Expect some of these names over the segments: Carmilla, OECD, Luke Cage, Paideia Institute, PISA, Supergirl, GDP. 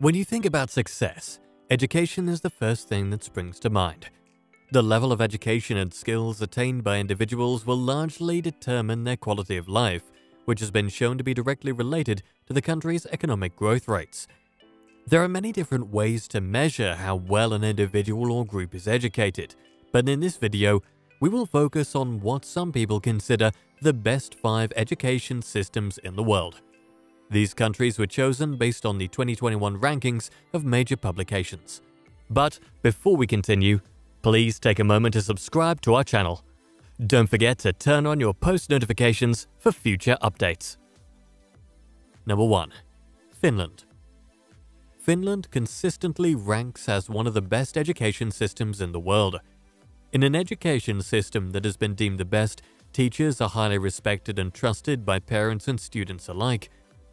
When you think about success, education is the first thing that springs to mind. The level of education and skills attained by individuals will largely determine their quality of life, which has been shown to be directly related to the country's economic growth rates. There are many different ways to measure how well an individual or group is educated, but in this video, we will focus on what some people consider the best 5 education systems in the world. These countries were chosen based on the 2021 rankings of major publications. But before we continue, please take a moment to subscribe to our channel. Don't forget to turn on your post notifications for future updates. Number 1. Finland. Finland consistently ranks as one of the best education systems in the world. In an education system that has been deemed the best, teachers are highly respected and trusted by parents and students alike.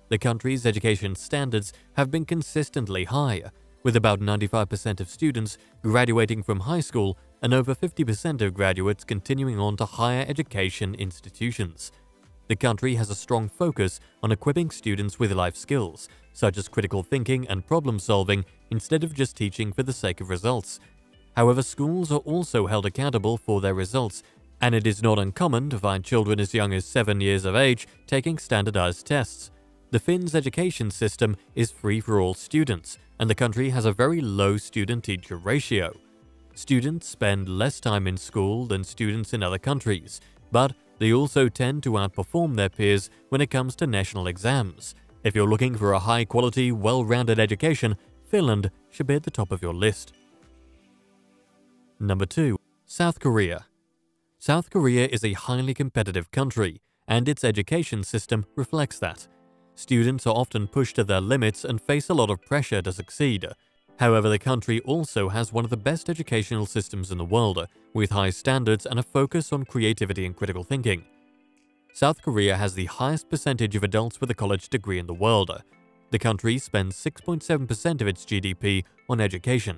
The country's education standards have been consistently high, with about 95% of students graduating from high school and over 50% of graduates continuing on to higher education institutions. The country has a strong focus on equipping students with life skills, such as critical thinking and problem solving, instead of just teaching for the sake of results. However, schools are also held accountable for their results, and it is not uncommon to find children as young as 7 years of age taking standardized tests. The Finns' education system is free for all students, and the country has a very low student-teacher ratio. Students spend less time in school than students in other countries, but they also tend to outperform their peers when it comes to national exams. If you're looking for a high-quality, well-rounded education, Finland should be at the top of your list. Number 2. South Korea. South Korea is a highly competitive country, and its education system reflects that. Students are often pushed to their limits and face a lot of pressure to succeed. However, the country also has one of the best educational systems in the world, with high standards and a focus on creativity and critical thinking. South Korea has the highest percentage of adults with a college degree in the world. The country spends 6.7% of its GDP on education.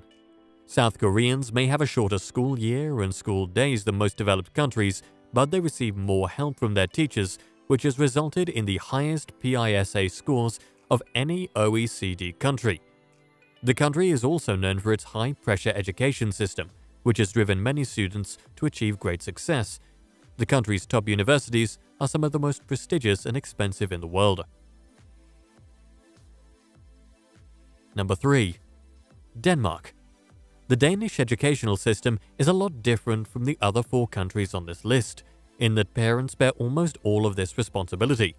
South Koreans may have a shorter school year and school days than most developed countries, but they receive more help from their teachers, which has resulted in the highest PISA scores of any OECD country. The country is also known for its high-pressure education system, which has driven many students to achieve great success. The country's top universities are some of the most prestigious and expensive in the world. Number 3. Denmark. The Danish educational system is a lot different from the other 4 countries on this list, in that parents bear almost all of this responsibility.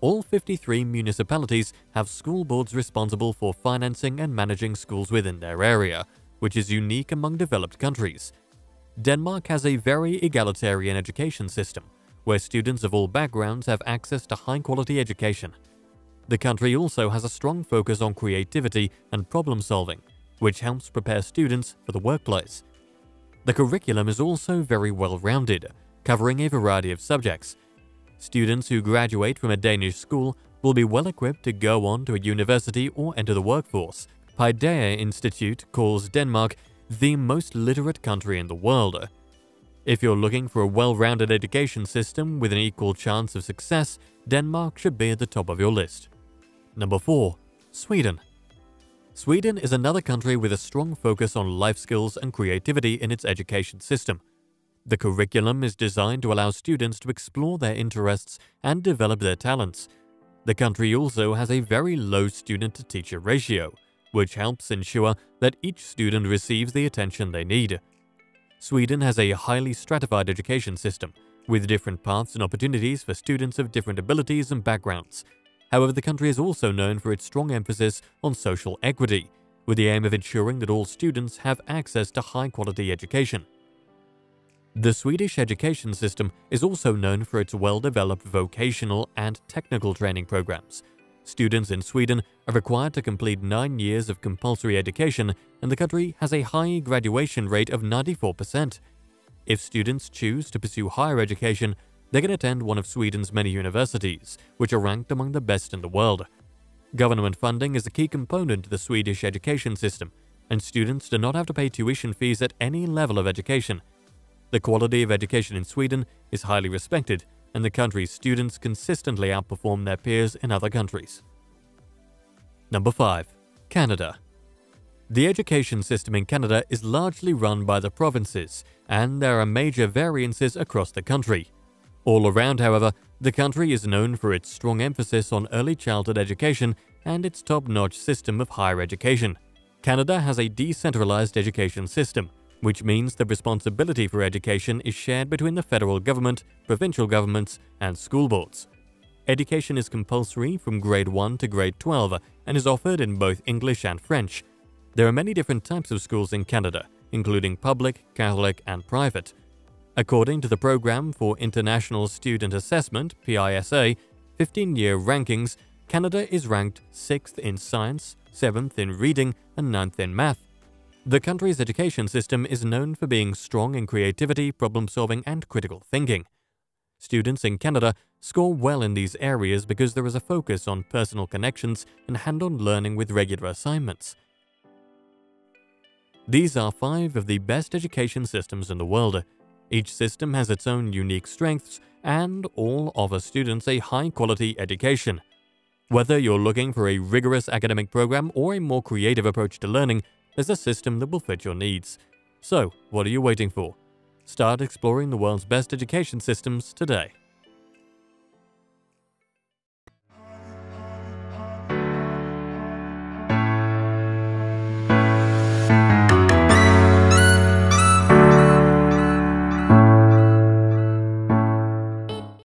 All 53 municipalities have school boards responsible for financing and managing schools within their area, which is unique among developed countries. Denmark has a very egalitarian education system, where students of all backgrounds have access to high-quality education. The country also has a strong focus on creativity and problem-solving, which helps prepare students for the workplace. The curriculum is also very well-rounded, covering a variety of subjects. Students who graduate from a Danish school will be well equipped to go on to a university or enter the workforce. Paideia Institute calls Denmark the most literate country in the world. If you're looking for a well-rounded education system with an equal chance of success, Denmark should be at the top of your list. Number 4. Sweden. Sweden is another country with a strong focus on life skills and creativity in its education system. The curriculum is designed to allow students to explore their interests and develop their talents. The country also has a very low student-to-teacher ratio, which helps ensure that each student receives the attention they need. Sweden has a highly stratified education system, with different paths and opportunities for students of different abilities and backgrounds. However, the country is also known for its strong emphasis on social equity, with the aim of ensuring that all students have access to high-quality education. The Swedish education system is also known for its well-developed vocational and technical training programs. Students in Sweden are required to complete 9 years of compulsory education, and the country has a high graduation rate of 94%. If students choose to pursue higher education, they can attend one of Sweden's many universities, which are ranked among the best in the world. Government funding is a key component to the Swedish education system, and students do not have to pay tuition fees at any level of education. The quality of education in Sweden is highly respected, and the country's students consistently outperform their peers in other countries. Number 5. Canada. The education system in Canada is largely run by the provinces, and there are major variances across the country. All around, however, the country is known for its strong emphasis on early childhood education and its top-notch system of higher education. Canada has a decentralized education system, which means the responsibility for education is shared between the federal government, provincial governments, and school boards. Education is compulsory from grade 1 to grade 12 and is offered in both English and French. There are many different types of schools in Canada, including public, Catholic, and private. According to the Programme for International Student Assessment (PISA) 15-year rankings, Canada is ranked 6th in science, 7th in reading, and 9th in math. The country's education system is known for being strong in creativity, problem-solving, and critical thinking. Students in Canada score well in these areas because there is a focus on personal connections and hands-on learning with regular assignments. These are 5 of the best education systems in the world. Each system has its own unique strengths, and all offer students a high-quality education. Whether you're looking for a rigorous academic program or a more creative approach to learning, there's a system that will fit your needs. So, what are you waiting for? Start exploring the world's best education systems today.